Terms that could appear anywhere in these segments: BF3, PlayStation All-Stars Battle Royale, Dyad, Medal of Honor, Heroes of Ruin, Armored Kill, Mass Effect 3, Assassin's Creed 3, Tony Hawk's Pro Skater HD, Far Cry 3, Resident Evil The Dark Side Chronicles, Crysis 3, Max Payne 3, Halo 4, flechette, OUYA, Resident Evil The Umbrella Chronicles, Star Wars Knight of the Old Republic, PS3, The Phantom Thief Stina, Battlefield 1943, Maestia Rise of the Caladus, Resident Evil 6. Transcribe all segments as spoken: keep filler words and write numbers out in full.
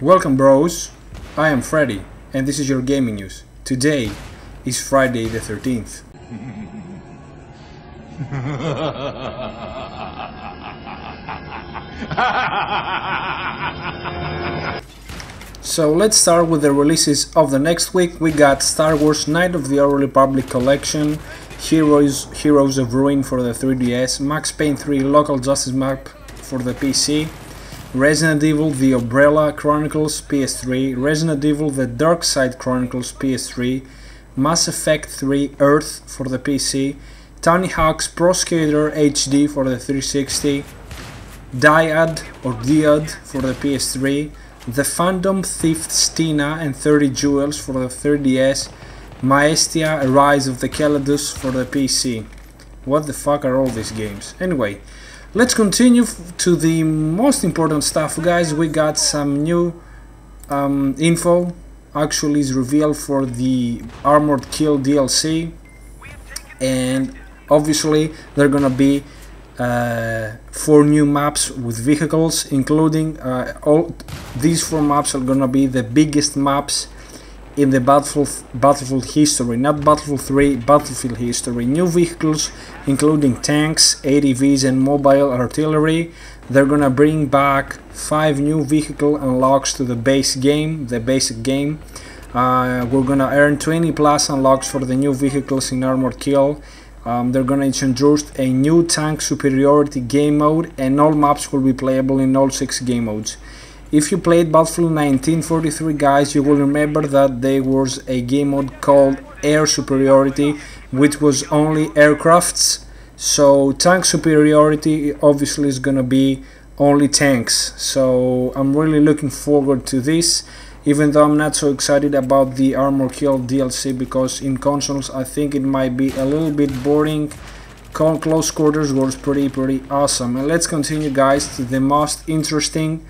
Welcome bros, I am Freddy and this is your gaming news. Today is Friday the thirteenth. So let's start with the releases of the next week. We got Star Wars Knight of the Old Republic Collection, Heroes, Heroes of Ruin for the three D S, Max Payne three Local Justice Map for the P C, Resident Evil The Umbrella Chronicles P S three, Resident Evil The Dark Side Chronicles P S three, Mass Effect three Earth for the P C, Tony Hawk's Pro Skater H D for the three sixty, Dyad or Dyad for the P S three, The Phantom Thief Stina and thirty Jewels for the three D S, Maestia Rise of the Caladus for the P C. What the fuck are all these games? Anyway, let's continue to the most important stuff, guys. We got some new um, info, actually is revealed for the Armored Kill D L C, and obviously they're gonna be uh, four new maps with vehicles, including uh, all these four maps are gonna be the biggest maps in the Battlefield, Battlefield history, not Battlefield three, Battlefield history. New vehicles including tanks, A T Vs and mobile artillery. They're gonna bring back five new vehicle unlocks to the base game, the basic game. Uh, we're gonna earn twenty plus unlocks for the new vehicles in Armored Kill. Um, they're gonna introduce a new tank superiority game mode and all maps will be playable in all six game modes. If you played Battlefield nineteen forty-three, guys, you will remember that there was a game mode called Air Superiority, which was only aircrafts. So tank superiority obviously is gonna be only tanks. So I'm really looking forward to this, even though I'm not so excited about the Armored Kill D L C, because in consoles I think it might be a little bit boring. Close quarters was pretty pretty awesome. And let's continue, guys, to the most interesting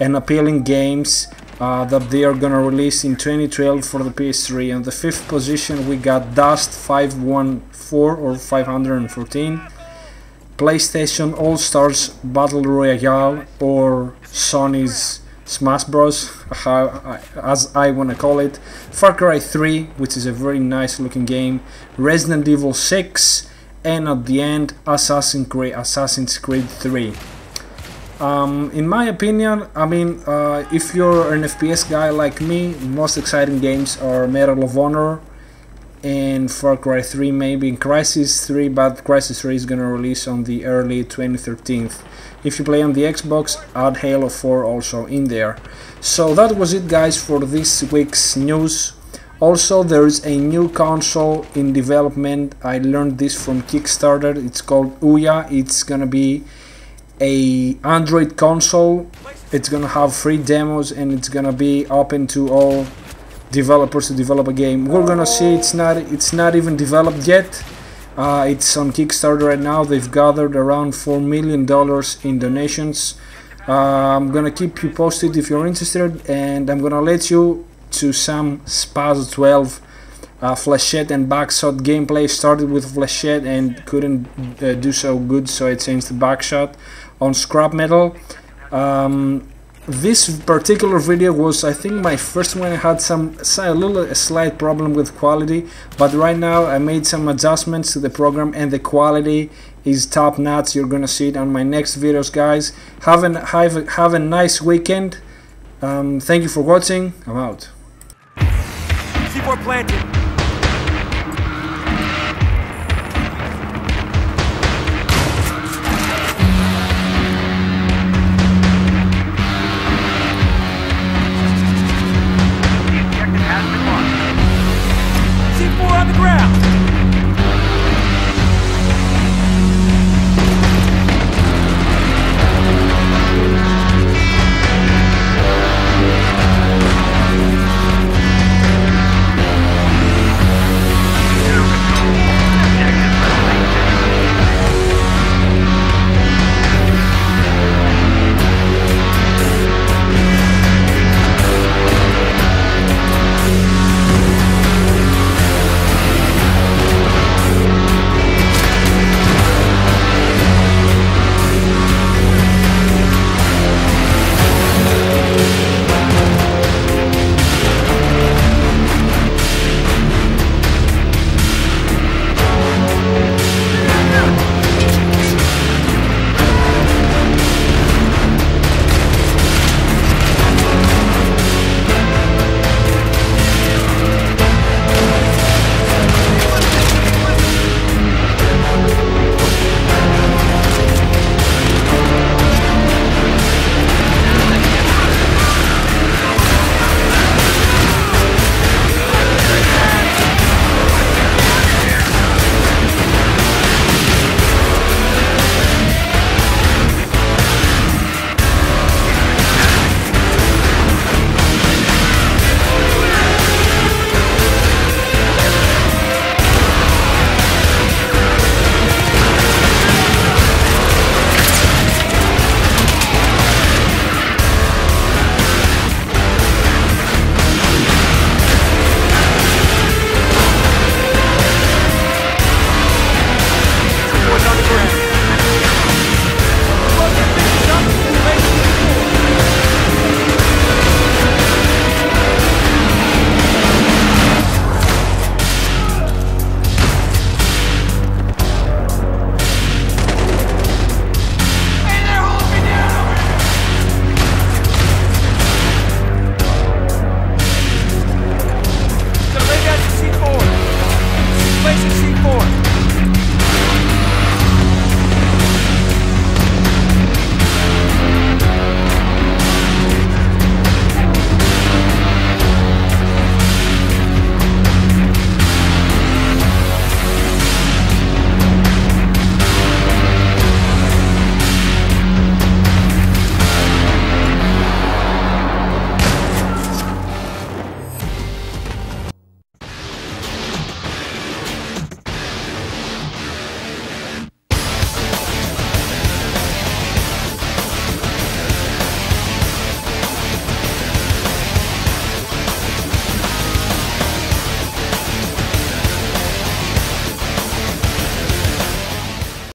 and appealing games uh, that they are gonna release in twenty twelve for the P S three. On the fifth position we got Dust five one four or five hundred fourteen, PlayStation All-Stars Battle Royale, or Sony's Smash Bros, how, as I wanna call it, Far Cry three, which is a very nice looking game, Resident Evil six, and at the end Assassin's Creed, Assassin's Creed three. Um, in my opinion, I mean, uh, if you're an F P S guy like me, most exciting games are Medal of Honor and Far Cry three, maybe, and Crysis three, but Crysis three is gonna release on the early twenty thirteen. If you play on the Xbox, add Halo four also in there. So that was it, guys, for this week's news. Also, there is a new console in development. I learned this from Kickstarter. It's called OUYA. It's gonna be a Android console. It's gonna have free demos and it's gonna be open to all developers to develop a game. We're gonna see. It's not it's not even developed yet. Uh, it's on Kickstarter right now. They've gathered around four million dollars in donations. uh, I'm gonna keep you posted if you're interested, and I'm gonna let you to some Spaz twelve Uh, flechette and backshot gameplay. Started with flechette and couldn't uh, do so good, so I changed to backshot on scrap metal. Um, this particular video was, I think, my first one. I had some a little a slight problem with quality, but right now I made some adjustments to the program and the quality is top notch. You're gonna see it on my next videos, guys. Have an have a, have a nice weekend. Um, thank you for watching. I'm out. Keep on planting.